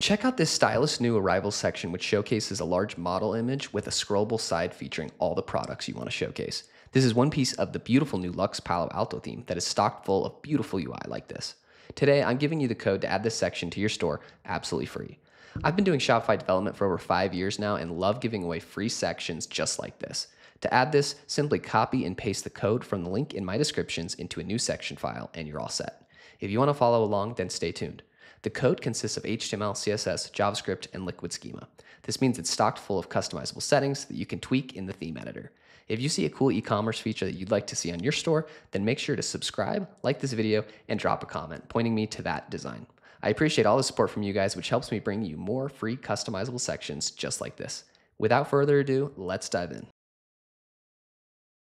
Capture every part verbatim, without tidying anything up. Check out this Stylist New Arrivals section, which showcases a large model image with a scrollable side featuring all the products you want to showcase. This is one piece of the beautiful new Luxe Palo Alto theme that is stocked full of beautiful U I like this. Today, I'm giving you the code to add this section to your store absolutely free. I've been doing Shopify development for over five years now and love giving away free sections just like this. To add this, simply copy and paste the code from the link in my descriptions into a new section file and you're all set. If you want to follow along, then stay tuned. The code consists of H T M L, C S S, JavaScript, and Liquid schema. This means it's stocked full of customizable settings that you can tweak in the theme editor. If you see a cool e-commerce feature that you'd like to see on your store, then make sure to subscribe, like this video, and drop a comment pointing me to that design. I appreciate all the support from you guys, which helps me bring you more free customizable sections just like this. Without further ado, let's dive in.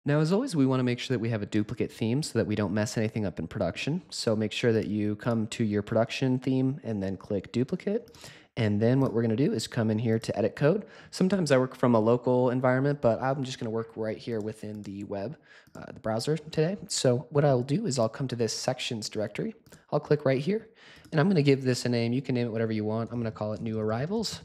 Now, as always, we want to make sure that we have a duplicate theme so that we don't mess anything up in production. So make sure that you come to your production theme and then click duplicate. And then what we're going to do is come in here to edit code. Sometimes I work from a local environment, but I'm just going to work right here within the web, uh, the browser today. So what I'll do is I'll come to this sections directory. I'll click right here and I'm going to give this a name. You can name it whatever you want. I'm going to call it New Arrivals.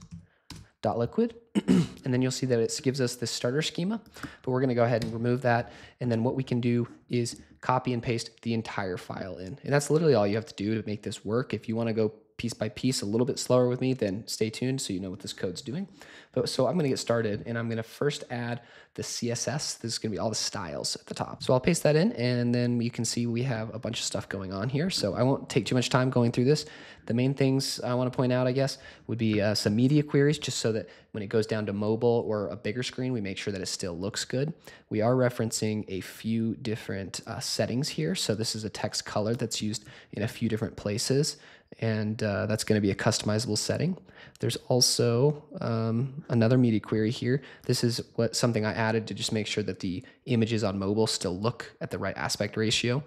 Dot liquid, and then you'll see that it gives us this starter schema, but we're going to go ahead and remove that. And then what we can do is copy and paste the entire file in. And that's literally all you have to do to make this work. If you want to go piece by piece a little bit slower with me, then stay tuned so you know what this code's doing. But so I'm going to get started and I'm going to first add the C S S. This is going to be all the styles at the top. So I'll paste that in and then you can see we have a bunch of stuff going on here. So I won't take too much time going through this. The main things I want to point out, I guess, would be uh, some media queries, just so that when it goes down to mobile or a bigger screen, we make sure that it still looks good. We are referencing a few different uh, settings here. So this is a text color that's used in a few different places. And uh, that's going to be a customizable setting. There's also um, another media query here. This is what something I added to just make sure that the images on mobile still look at the right aspect ratio.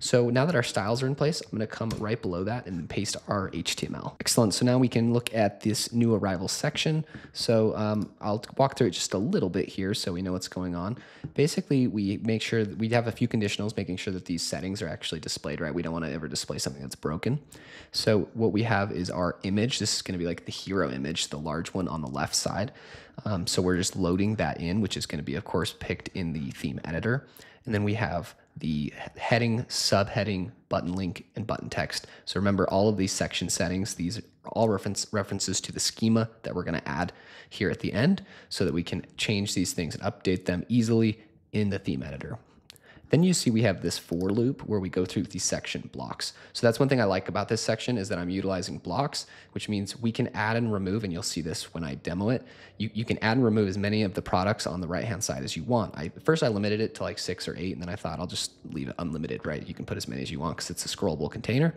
So now that our styles are in place, I'm going to come right below that and paste our H T M L. Excellent. So now we can look at this new arrival section. So um, I'll walk through it just a little bit here so we know what's going on. Basically, we make sure that we have a few conditionals, making sure that these settings are actually displayed right. We don't want to ever display something that's broken. So what we have is our image. This is going to be like the hero image, the large one on the left side. Um, so we're just loading that in, which is going to be, of course, picked in the theme editor. And then we have the heading, subheading, button link, and button text. So remember all of these section settings. These are all reference, references to the schema that we're going to add here at the end so that we can change these things and update them easily in the theme editor. Then you see we have this for loop where we go through these section blocks. So that's one thing I like about this section is that I'm utilizing blocks, which means we can add and remove, and you'll see this when I demo it. You, you can add and remove as many of the products on the right-hand side as you want. I, first, I limited it to like six or eight, and then I thought I'll just leave it unlimited, right? You can put as many as you want because it's a scrollable container.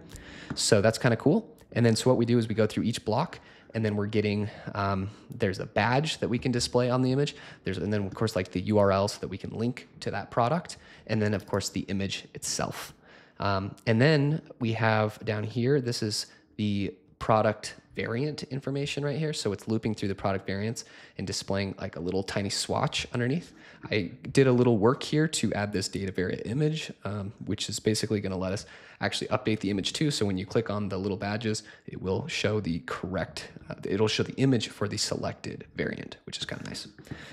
So that's kind of cool. And then so what we do is we go through each block, and then we're getting, um, there's a badge that we can display on the image. There's, and then of course, like the U R L so that we can link to that product. And then of course the image itself. Um, and then we have down here, this is the product variant information right here. So it's looping through the product variants and displaying like a little tiny swatch underneath. I did a little work here to add this data variant image, um, which is basically going to let us actually update the image too. So when you click on the little badges, it will show the correct, uh, it'll show the image for the selected variant, which is kind of nice.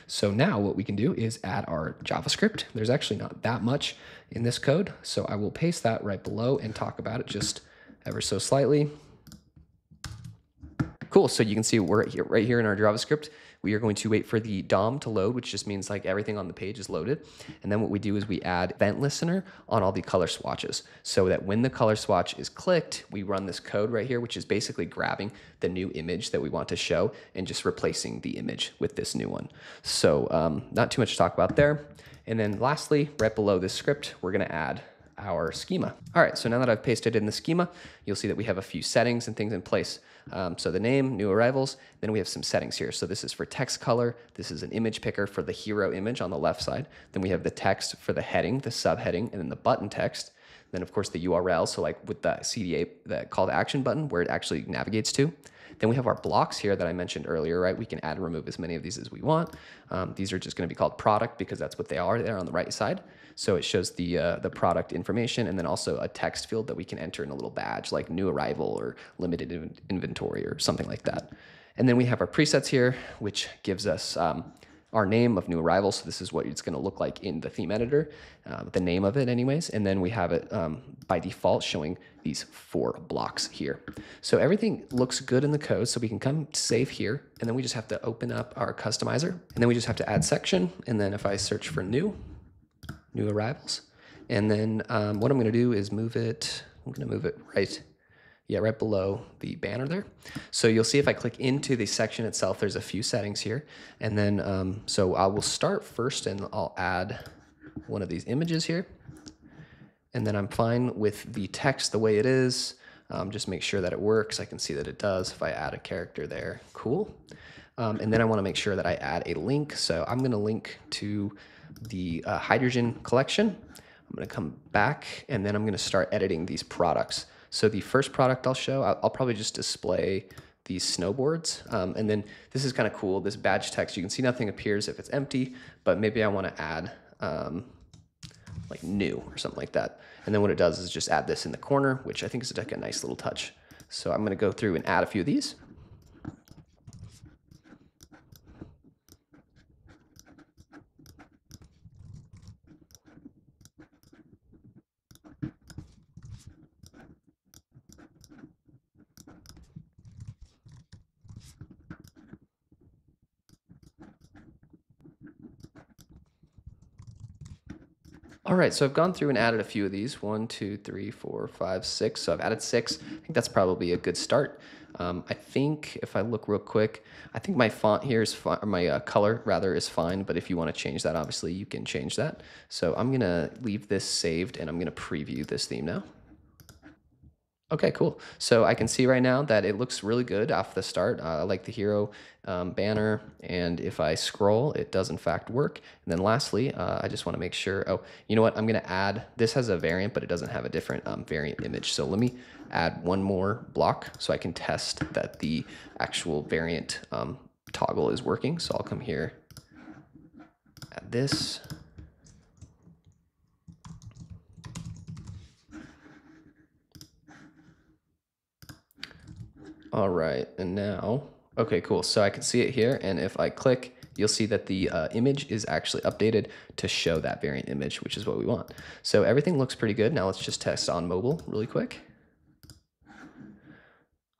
So now what we can do is add our JavaScript. There's actually not that much in this code. So I will paste that right below and talk about it just ever so slightly. Cool, so you can see we're here, right here in our JavaScript, we are going to wait for the D O M to load, which just means like everything on the page is loaded. And then what we do is we add event listener on all the color swatches so that when the color swatch is clicked, we run this code right here, which is basically grabbing the new image that we want to show and just replacing the image with this new one. So um, not too much to talk about there. And then lastly, right below this script, we're gonna add our schema. All right, so now that I've pasted in the schema, you'll see that we have a few settings and things in place. Um, so the name, new arrivals, then we have some settings here. So this is for text color. This is an image picker for the hero image on the left side. Then we have the text for the heading, the subheading, and then the button text. Then of course the U R L, so like with the C D A, the call to action button where it actually navigates to. Then we have our blocks here that I mentioned earlier, right? We can add and remove as many of these as we want. Um, these are just going to be called product because that's what they are. They're on the right side. So it shows the, uh, the product information and then also a text field that we can enter in a little badge like new arrival or limited inventory or something like that. And then we have our presets here, which gives us um, our name of new arrival. So this is what it's going to look like in the theme editor, uh, the name of it anyways. And then we have it um, by default showing these four blocks here. So everything looks good in the code. So we can come save here and then we just have to open up our customizer and then we just have to add section. And then if I search for new, new arrivals, and then um, what I'm going to do is move it. I'm going to move it right Yeah, right below the banner there. So you'll see if I click into the section itself, there's a few settings here. And then, um, so I will start first and I'll add one of these images here. And then I'm fine with the text the way it is. Um, just make sure that it works. I can see that it does. If I add a character there, cool. Um, and then I want to make sure that I add a link. So I'm going to link to the uh, hydrogen collection. I'm going to come back and then I'm going to start editing these products. So the first product I'll show, I'll probably just display these snowboards. Um, and then this is kind of cool, this badge text, you can see nothing appears if it's empty, but maybe I want to add um, like new or something like that. And then what it does is just add this in the corner, which I think is like a nice little touch. So I'm going to go through and add a few of these. All right, so I've gone through and added a few of these. One, two, three, four, five, six. So I've added six. I think that's probably a good start. Um, I think if I look real quick, I think my font here is fine, or my uh, color rather is fine, but if you want to change that, obviously you can change that. So I'm going to leave this saved and I'm going to preview this theme now. Okay, cool. So I can see right now that it looks really good off the start. Uh, I like the hero um, banner, and if I scroll, it does in fact work. And then lastly, uh, I just want to make sure, oh, you know what? I'm going to add, this has a variant, but it doesn't have a different um, variant image. So let me add one more block so I can test that the actual variant um, toggle is working. So I'll come here, add this. All right, and now, okay, cool. So I can see it here, and if I click, you'll see that the uh, image is actually updated to show that variant image, which is what we want. So everything looks pretty good. Now let's just test on mobile really quick.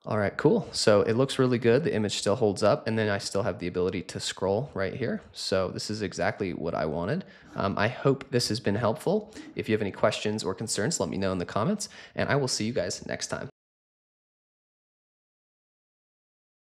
All right, cool. So it looks really good. The image still holds up, and then I still have the ability to scroll right here. So this is exactly what I wanted. Um, I hope this has been helpful. If you have any questions or concerns, let me know in the comments, and I will see you guys next time.